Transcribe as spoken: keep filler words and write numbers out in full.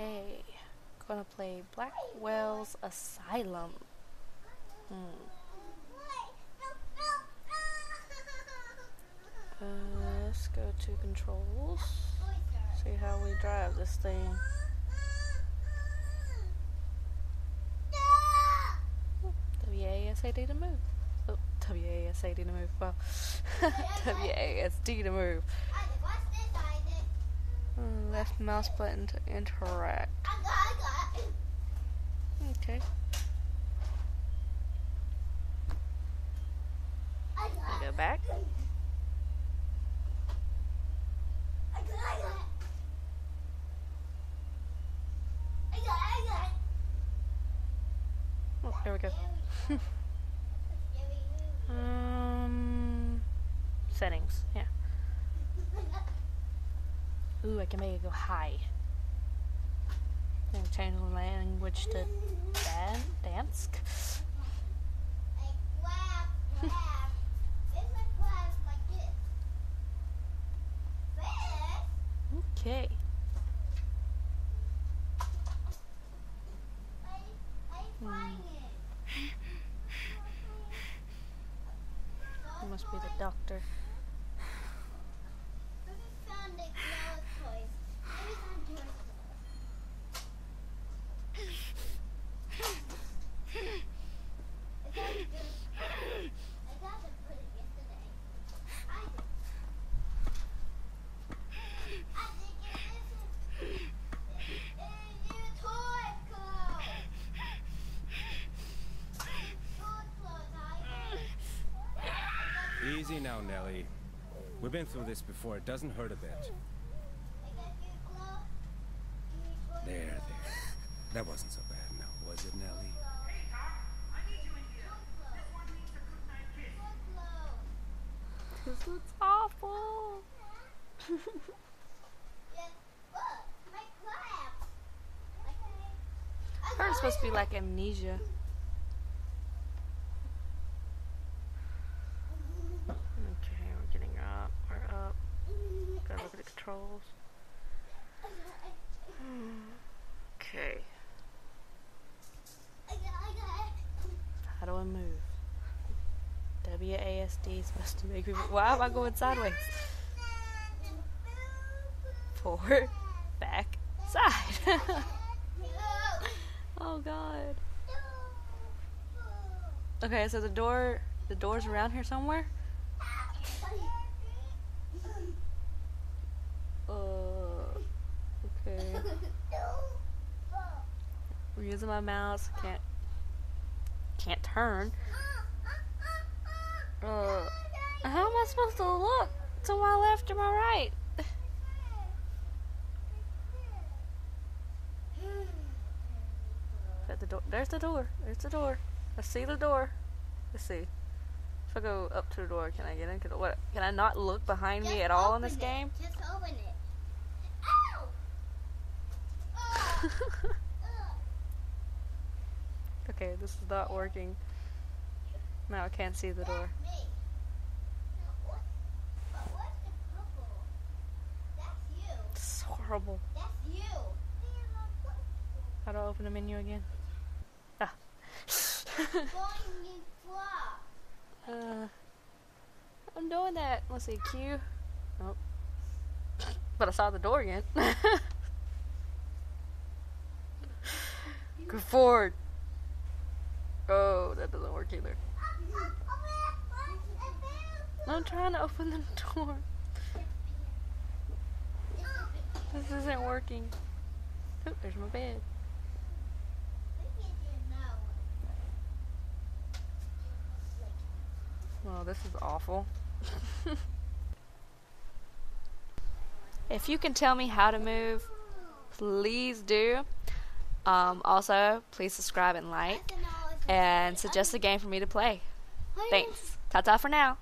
Okay, gonna play Blackwell's Asylum. Hmm. Uh, let's go to controls. See how we drive this thing. W A S A D to move. Oh, W A S A D to move. Well, W A S D to move. Uh, left mouse button to interact. Okay. We'll go back. Oh, there we go. um, settings, yeah. Ooh, I can make it go high. And change the language to dan dansk. Okay. Hmm. It must be the doctor. Easy now, Nelly. We've been through this before. It doesn't hurt a bit. There, there. That wasn't so bad now, was it, Nelly? Hey, Doc, I need you in here. This one needs a good night kiss. This looks awful. Hers supposed to be like amnesia. Okay. How do I move? W A S D is supposed to make me. Why am I going sideways? Forward, back, side. Oh God. Okay, so the door, the door's around here somewhere. We're using my mouse. Can't can't turn. Uh, how am I supposed to look to my left or my right? At the door. There's the door. There's the door. I see the door. Let's see. If I go up to the door, can I get in? Can, what? Can I not look behind me at all in this game? Just open it. Okay, this is not working. Now I can't see the door. It's horrible. How do I open the menu again? Ah. uh, I'm doing that. Let's see, Q. Oh. But I saw the door again. Go forward. Oh, that doesn't work either. I'm trying to open the door. This isn't working. Oh, there's my bed. Well, this is awful. If you can tell me how to move, please do. Um, also, please subscribe and like, and suggest a game for me to play. Thanks. Ta-ta for now.